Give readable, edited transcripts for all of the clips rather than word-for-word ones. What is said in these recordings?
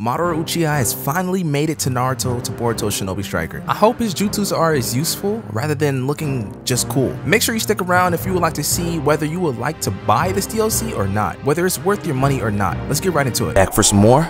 Madara Uchiha has finally made it to Naruto to Boruto Shinobi Striker. I hope his jutsus are as useful rather than looking just cool. Make sure you stick around if you would like to see whether you would like to buy this DLC or not, whether it's worth your money or not. Let's get right into it. Back for some more.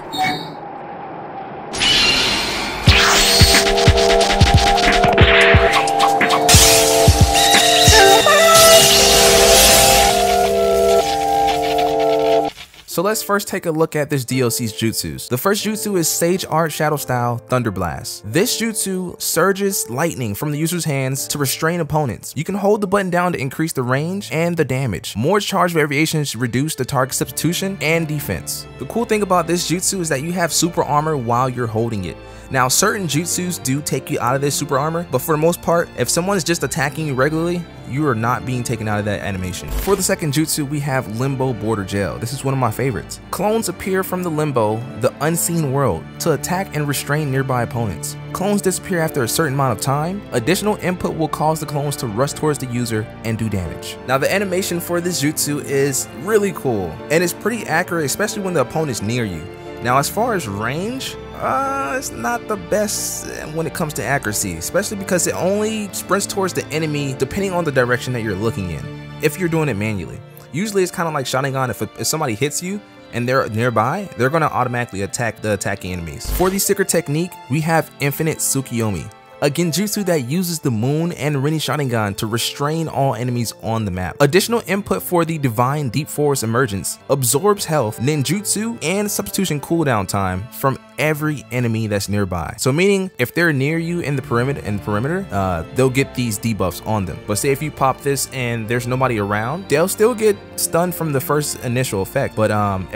So let's first take a look at this DLC's jutsus. The first jutsu is Sage Art Shadow Style Thunder Blast. This jutsu surges lightning from the user's hands to restrain opponents. You can hold the button down to increase the range and the damage. More charge variations reduce the target substitution and defense. The cool thing about this jutsu is that you have super armor while you're holding it. Now, certain jutsus do take you out of this super armor, but for the most part, if someone's just attacking you regularly, you are not being taken out of that animation. For the second jutsu, we have Limbo Border Jail. This is one of my favorites. Clones appear from the limbo, the unseen world, to attack and restrain nearby opponents. Clones disappear after a certain amount of time. Additional input will cause the clones to rush towards the user and do damage. Now, the animation for this jutsu is really cool, and it's pretty accurate, especially when the opponent is near you. Now, as far as range, it's not the best when it comes to accuracy, especially because it only sprints towards the enemy depending on the direction that you're looking in, if you're doing it manually. Usually it's kind of like Sharingan. If somebody hits you and they're nearby, they're going to automatically attack the attacking enemies. For the secret technique, we have Infinite Tsukuyomi, a Genjutsu that uses the Moon and Rinnegan Sharingan to restrain all enemies on the map. Additional input for the Divine Deep Forest Emergence absorbs health, ninjutsu, and substitution cooldown time from every enemy that's nearby. So meaning, if they're near you in the perimeter, they'll get these debuffs on them. But say if you pop this and there's nobody around, they'll still get stunned from the first initial effect, but all the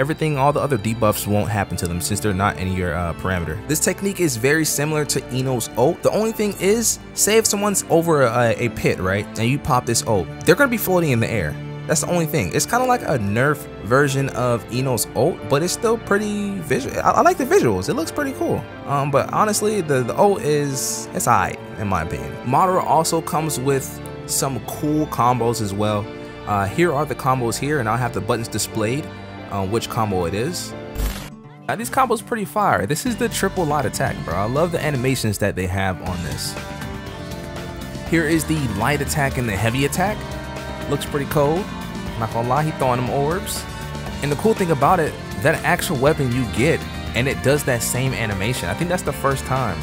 other debuffs won't happen to them since they're not in your perimeter. This technique is very similar to Ino's ult. The only thing is, say if someone's over a pit, right, and you pop this ult, they're gonna be floating in the air. That's the only thing. It's kind of like a nerf version of Ino's ult, but it's still pretty visual. I like the visuals. It looks pretty cool. But honestly, the ult is, it's alright in my opinion. Madara also comes with some cool combos as well. Here are the combos here, and I'll have the buttons displayed on which combo it is. Now, these combos pretty fire. This is the triple light attack, bro. I love the animations that they have on this. Here is the light attack and the heavy attack. Looks pretty cold. Not gonna lie, he throwing them orbs. And the cool thing about it, that actual weapon you get, and it does that same animation. I think that's the first time,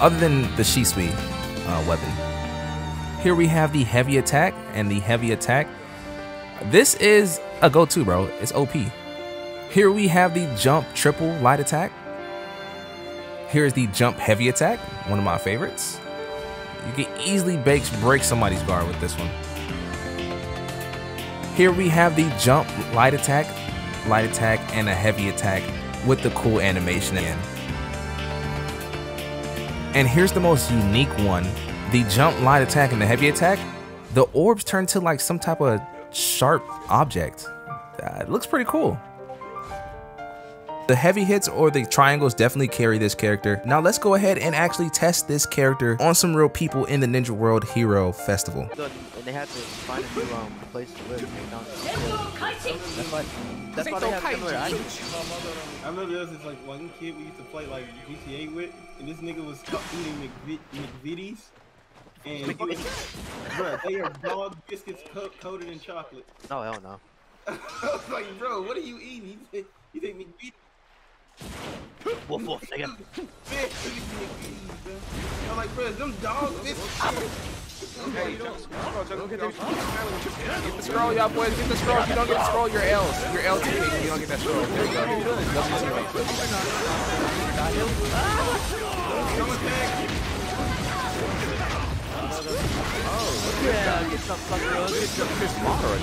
other than the Shisui weapon. Here we have the heavy attack and the heavy attack. This is a go-to, bro. It's OP. Here we have the jump triple light attack. Here's the jump heavy attack, one of my favorites. You can easily break somebody's guard with this one. Here we have the jump light attack, and a heavy attack with the cool animation in. And here's the most unique one, the jump light attack and the heavy attack. The orbs turn to like some type of sharp object. It looks pretty cool. The heavy hits or the triangles definitely carry this character. Now let's go ahead and actually test this character on some real people in the Ninja World Hero Festival. And they had to find a new place to live. That's why they have similar items. I remember there was this like one kid we used to play like GTA with, and this nigga was eating McVitties. And bro, they are dog biscuits coated in chocolate. Oh hell no. I was like, bro, what are you eating? You think McVitties? Woof woof, nigga. I'm like, bro, them dogs, bitch. Okay, you don't get the scroll, y'all boys. Get the scroll. If you don't get the scroll, you're L's. You're L's. You don't get that scroll. There you go. Oh, yeah. Get some fucker.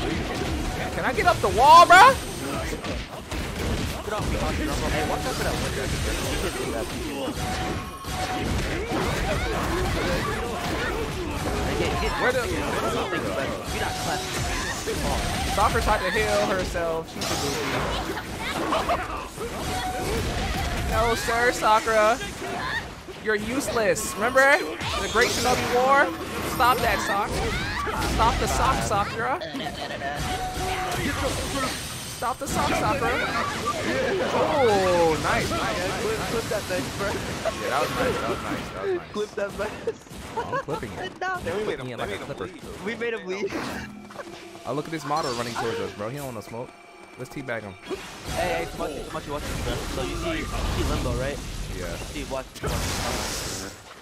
Can I get up the wall, bro? Soccer tried to heal herself. She's a goofy. No, sir, Sakura. You're useless. Remember? The Great Shinobi War? Stop that, Sakura. Stop the sock, Sakura. Stop the sock stopper. Oh, nice. Clip that nice first. Yeah, that was nice. That was nice. Clip that first. I'm clipping it. No. We made him leave. Oh, look at this Madara running towards us, bro. He don't want no smoke. Let's teabag him. Hey, watch it. Watch this, bro. So you see Limbo, right? Yeah. See, watch.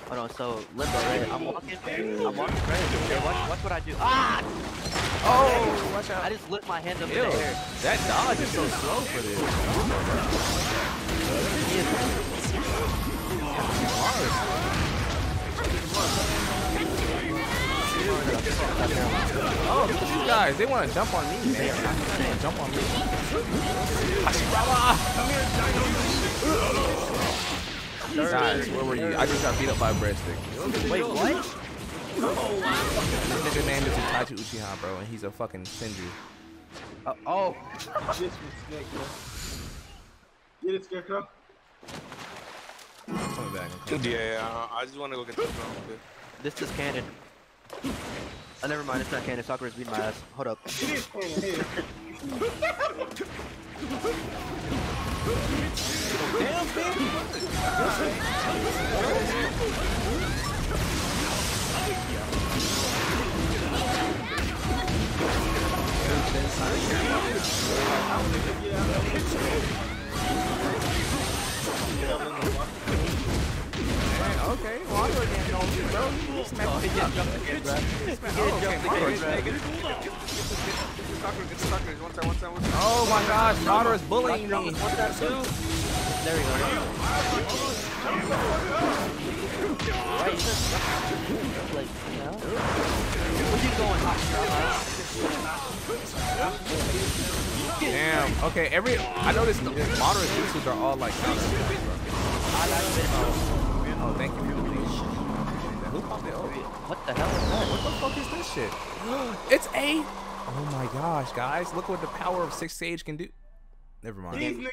Hold on, so Limbo, right? I'm walking, right? Yeah, watch what I do. Ah! Oh! Watch out. I just lift my hand up in the air. That dodge is so slow for this. Oh, look at you guys. They want to jump on me, man. They want to jump on me. Guys, where were you? I just got beat up by a breadstick. Wait, what? This nigga named Itachi Uchiha, bro, and he's a fucking Senju. Oh, get it, Scarecrow. I'm coming back. Yeah, I just want to go get this one. This is canon. Oh, never mind, it's not canon. Sakura's beating my ass. Hold up. It is canon. Damn, bitch. Okay, well, I'm again, don't you, bro? Oh my gosh, Madara's bullying me. What's that do? There we go. Like, you know? Keep going. Damn, okay, I noticed the Madara's jutsus are all like Oh, thank you. Who popped it? What the hell is that? What the fuck is this shit? It's a... Oh my gosh, guys. Look what the power of Six Sage can do. Never mind.